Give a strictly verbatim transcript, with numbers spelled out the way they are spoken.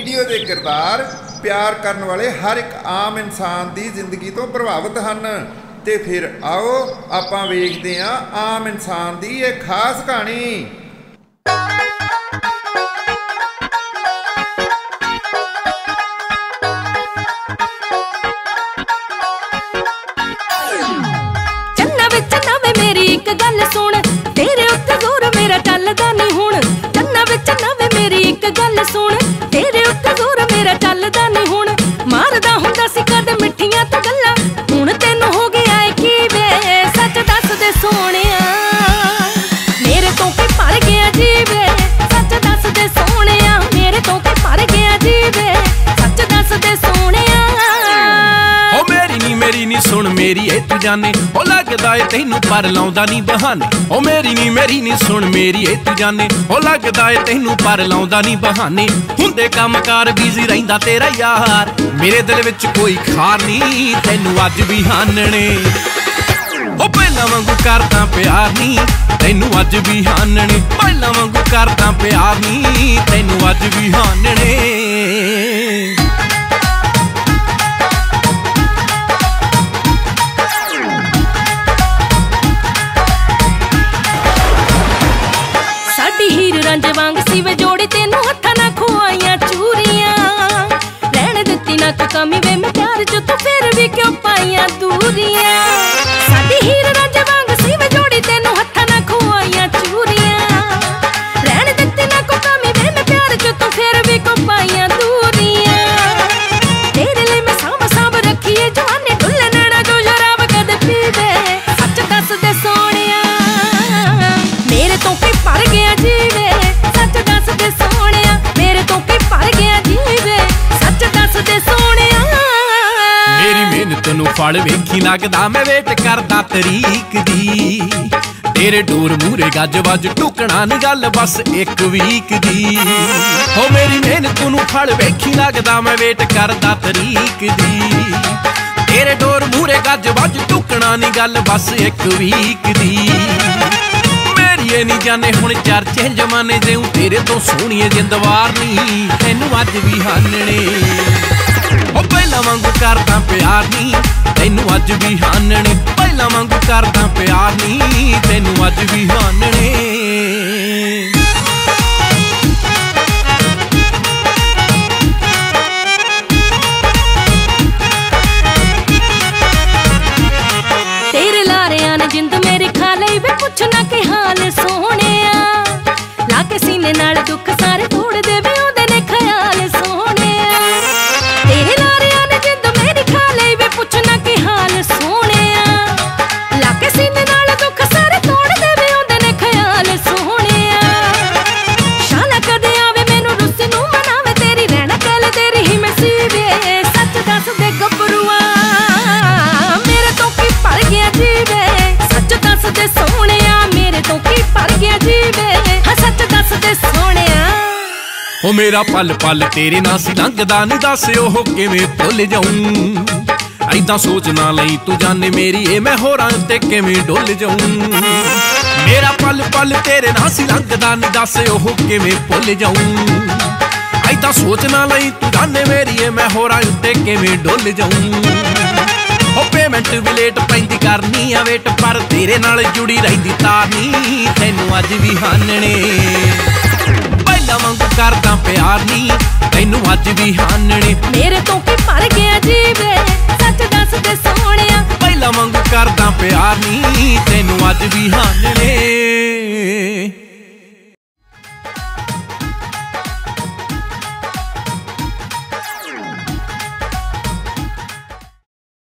Video ਦੇ ਕਿਰਦਾਰ ਪਿਆਰ ਕਰਨ ਵਾਲੇ ਹਰ ਇੱਕ ਆਮ ਇਨਸਾਨ ਦੀ ਜ਼ਿੰਦਗੀ ਤੋਂ ਪ੍ਰਭਾਵਿਤ ਹਨ। ਤੇ ਫਿਰ ਆਓ ਆਪਾਂ ਵੇਖਦੇ ਹਾਂ ਆਮ ਇਨਸਾਨ ਦੀ ਇਹ ਖਾਸ ਕਹਾਣੀ। ਚੰਨਾ ਵੇ ਚੰਨਾ ਵੇ ਮੇਰੀ ਇੱਕ ਗੱਲ ਸੁਣ, ਤੇਰੇ ਉੱਤੇ ਜ਼ੋਰ ਮੇਰਾ ਚੱਲਦਾ ਨਹੀਂ ਹੁਣ। ਚੰਨਾ ਵੇ ਚੰਨਾ ਵੇ ਮੇਰੀ ਇੱਕ ਗੱਲ ਸੁਣ, ਤੇਰੇ ਉੱਤੇ ਜ਼ੋਰ ਮੇਰਾ ਚੱਲਦਾ ਨਹੀਂ ਹੁਣ। ਮਾਰਦਾ ਹੁੰਦਾ ਸੀ ਕਦ ਮਿੱਠੀਆਂ ਤੂੰ ਗੱਲਾਂ, ਹੁਣ ਤੈਨੂੰ ਹੋ ਗਿਆ ਏ ਕੀ ਵੇ। ਸੱਚ ਦੱਸ ਦੇ ਸੋਹਣਿਆ, ਮੇਰੇ ਤੋਂ ਕੀ ਭਰ ਗਿਆ ਜੀ ਵੇ। ਸੱਚ ਦੱਸ ਦੇ ਸੋਹਣਿਆ, ਮੇਰੇ ਤੋਂ ਕੀ ਭਰ ਗਿਆ ਜੀ ਵੇ। ਸੱਚ ਦੱਸ ਦੇ ਸੋਹਣਿਆ, ਓ ਮੇਰੀ ਨੀ ਮੇਰੀ ਨੀ ਸੁਣ ਮੇਰੀ ਏ ਤੂੰ ਜਾਣੇ। ਓ ਲੱਗਦਾ ਏ ਤੈਨੂੰ ਪਰ ਲਾਉਂਦਾ ਨੀ ਬਹਾਨੇ। ਓ ਮੇਰੀ ਨੀ ਮੇਰੀ ਨੀ ਸੁਣ ਮੇਰੀ ਏ ਤੂੰ ਜਾਣੇ। ਓ ਲੱਗਦਾ ਏ ਤੈਨੂੰ ਪਰ ਲਾਉਂਦਾ ਨੀ ਬਹਾਨੇ। ਹੁੰਦੇ ਕੰਮਕਾਰ ਬੀਜ਼ੀ ਰਹਿੰਦਾ ਤੇਰਾ ਯਾਰ, ਮੇਰੇ ਦਿਲ ਵਿੱਚ ਕੋਈ ਖਾਰ ਨੀ ਤੈਨੂੰ ਅੱਜ ਵੀ ਹਾਨਣੇ। ਓ ਪਹਿਲਾਂ ਵਾਂਗੂ ਕਰਦਾ ਪਿਆਰ ਨੀ ਤੈਨੂੰ ਅੱਜ ਵੀ ਹਾਨਣੇ। ਪਹਿਲਾਂ ਵਾਂਗੂ ਕਰਦਾ ਪਿਆਰ ਨੀ ਤੈਨੂੰ ਅੱਜ ਵੀ ਹਾਨਣੇ। ਸਾਡੀ ਹੀਰ ਰਾਂਝੇ ਵਾਂਗ ਸਿਵੇ ਜੋੜੇ, ਤੈਨੂੰ ਹੱਥਾਂ ਨਾ ਖੁਆਈਆਂ ਚੂਰੀਆਂ। ਰਹਿਣ ਦਿੱਤੀ ਨਾ ਤੂੰ ਕਮੀ ਵੇ ਮੈਂ ਪਿਆਰ ਚ, ਤੂੰ ਫਿਰ ਵੀ ਕਿਉਂ ਪਾਈਆਂ ਦੂਰੀਆਂ। ਸਾਡੀ ਹੀਰ ਰਾਂਝੇ ਵਾਂਗ ਸਿਵੇ ਜੋੜੇ, ਤੈਨੂੰ ਹੱਥਾਂ ਨਾ ਖੁਆਈਆਂ ਚੂਰੀਆਂ। ਰਹਿਣ ਦਿੱਤੀ ਨਾ ਕੋ ਕਮੀ ਵੇ ਮੈਂ ਪਿਆਰ ਚ, ਤੂੰ ਫਿਰ ਵੀ ਕਿਉਂ ਪਾਈਆਂ ਦੂਰੀਆਂ। ਤੇਰੇ ਲਈ ਮੈਂ ਸਾਂਭ ਸਾਂਭ ਰੱਖੀਏ ਜਵਾਨੀ, ਡੁੱਲਣ ਨਾ ਤੂੰ ਸ਼ਰਾਬ ਕਦੇ ਪੀਵੇ। ਸੱਚ ਦੱਸ ਦੇ ਸੋਹਣਿਆ, ਮੇਰੇ ਤੋਂ ਕੀ ਭਰ ਗਿਆ ਜੀ ਵੇ। ਸੱਚ ਦੱਸ ਦੇ ਸੋਹਣਿਆ, ਮੇਰੇ ਤੋਂ ਕੀ ਭਰ ਗਿਆ ਜੀ ਵੇ। ਸੱਚ ਦੱਸ ਦੇ ਸੋਹਣਿਆ, ਮੇਰੀ ਮਿਹਨਤ ਨੂੰ ਫਲ ਵੇਖੀ ਲੱਗਦਾ ਮੈਂ ਵੇਟ ਕਰਦਾ ਤਰੀਕ ਦੀ। ਤੇਰੇ ਡੋਰ ਮੂਰੇ ਗੱਜ ਵੱਜ ਟੁਕਣਾ ਨੀ ਗੱਲ ਬਸ ਇੱਕ ਵੀਕ ਦੀ। ਹੋ ਮੇਰੀ ਮਿਹਨਤ ਨੂੰ ਫਲ ਵੇਖੀ ਲੱਗਦਾ ਮੈਂ ਵੇਟ ਕਰਦਾ ਤਰੀਕ ਦੀ। ਤੇਰੇ ਡੋਰ ਮੂਰੇ ਗੱਜ ਵੱਜ ਟੁਕਣਾ ਨੀ ਗੱਲ ਬਸ ਇੱਕ ਵੀਕ ਦੀ। ਇਹ ਨੀ ਜਾਣੇ ਹੁਣ ਚਰਚੇ ਜਮਾਨੇ ਦੇ, ਤੇਰੇ ਤੋਂ ਸੋਹਣੀਏ ਜਿੰਦਵਾਰ ਨੀ ਤੈਨੂੰ ਅੱਜ ਵੀ ਹਾਨਣੇ। ਉਹ ਪਹਿਲਾਂ ਵਾਂਗੂ ਕਰਦਾ ਪਿਆਰ ਨੀ ਤੈਨੂੰ ਅੱਜ ਵੀ ਹਾਨਣੇ। ਪਹਿਲਾਂ ਵਾਂਗੂ ਕਰਦਾ ਪਿਆਰ ਨੀ ਤੈਨੂੰ ਅੱਜ ਵੀ ਹਾਨਣੇ। ਤੇਰੇ ਲਾਰਿਆਂ ਨੇ ਜਿੰਦ ਮੇਰੇ ਖਾ ਲਈ ਵੇ, ਪੁੱਛ ਨਾ ਕਿ ਹਾਲ ਸੋਹਣਿਆ। ਲਾ ਕੇ ਸੀਨੇ ਨਾਲ ਦੁੱਖ ਸਾਰੇ ਤੋੜ ਦੇ ਵੇ, ਆਉਂਦੇ ਨੇ ਖਿਆਲ ਸੋਹਣਿਆ। ਤੇਰੇ ਲਾਰਿਆਂ ਨੇ ਜਿੰਦ ਮੇਰੀ ਖਾ ਲਈ ਵੇ, ਪੁੱਛ ਨਾ ਕਿ ਹਾਲ ਸੋਹਣਿਆ। ਲਾ ਕੇ ਸੀਨੇ ਨਾਲ ਦੁੱਖ ਸਾਰੇ ਤੋੜ ਦੇ ਵੇ, ਆਉਂਦੇ ਨੇ ਖਿਆਲ ਸੋਹਣਿਆ। ਸ਼ਾਲਾ ਕਦੇ ਆਵੇ ਮੈਨੂੰ ਰੁੱਸ ਨੂੰ ਮਨਾਵੇ, ਤੇਰੀ ਰਹਿਣਾ ਕੱਲ ਤੇਰੀ ਹੀ ਮੈਂ ਸੀਵੇ। ਸੱਚ ਦੱਸ ਦੇ ਗੱਭਰੂਆ, ਮੇਰੇ ਤੋਂ ਕੀ ਭਰ ਗਿਆ ਜੀ ਵੇ। ਸੱਚ ਦੱਸ ਦੇ ਸੋਹਣਿਆ, ਮੇਰੇ ਤੋਂ ਕੀ ਭਰ ਗਿਆ ਜੀ ਵੇ। ਹਾਂ ਸੱਚ ਦੱਸ ਦੇ ਸੋਹਣਿਆ, ਉਹ ਮੇਰਾ ਪਲ ਪਲ ਤੇਰੇ ਨਾਲ ਸੀ ਲੰਘਦਾ ਨੀ ਦੱਸ ਉਹ ਕਿਵੇਂ ਭੁੱਲ ਜਾਊਂ। ਐਦਾਂ ਸੋਚ ਨਾ ਲਈ ਤੂੰ ਜਾਣੇ ਮੇਰੀ ਏ, ਮੈਂ ਹੋਰਾਂ ਉੱਤੇ ਕਿਵੇਂ ਡੁੱਲ ਜਾਊਂ। ਮੇਰਾ ਪਲ ਪਲ ਤੇਰੇ ਨਾਲ ਸੀ ਲੰਘਦਾ ਨੀ ਦੱਸ ਉਹ ਕਿਵੇਂ ਭੁੱਲ ਜਾਊਂ। ਐਦਾਂ ਸੋਚ ਨਾ ਲਈ ਤੂੰ ਜਾਣੇ ਮੇਰੀ ਏ, ਮੈਂ ਹੋਰਾਂ ਉੱਤੇ ਕਿਵੇਂ ਡੁੱਲ ਜਾਊਂ। ਉਹ ਪੇਮੈਂਟ ਵੀ ਲੇਟ ਪੈਂਦੀ ਕਰਨੀ ਆ ਵੇਟ, ਪਰ ਤੇਰੇ ਨਾਲ ਜੁੜੀ ਰਹਿੰਦੀ ਤਾਰਨੀ ਤੈਨੂੰ ਅੱਜ ਵੀ ਹਾਨਣੇ। ਪਹਿਲਾਂ ਵਾਂਗੂ ਕਰਦਾ ਪਿਆਰ ਨੀ ਤੈਨੂੰ ਅੱਜ ਵੀ ਹਾਨਣੇ। ਮੇਰੇ ਤੋਂ ਕੀ ਭਰ ਗਿਆ ਜੀ ਵੇ। ਸੱਚ ਦੱਸ ਦੇ ਸੋਹਣਿਆ, ਪਹਿਲਾਂ ਵਾਂਗੂ ਕਰਦਾ ਪਿਆਰ ਨੀ ਤੈਨੂੰ ਅੱਜ ਵੀ ਹਾਨਣੇ।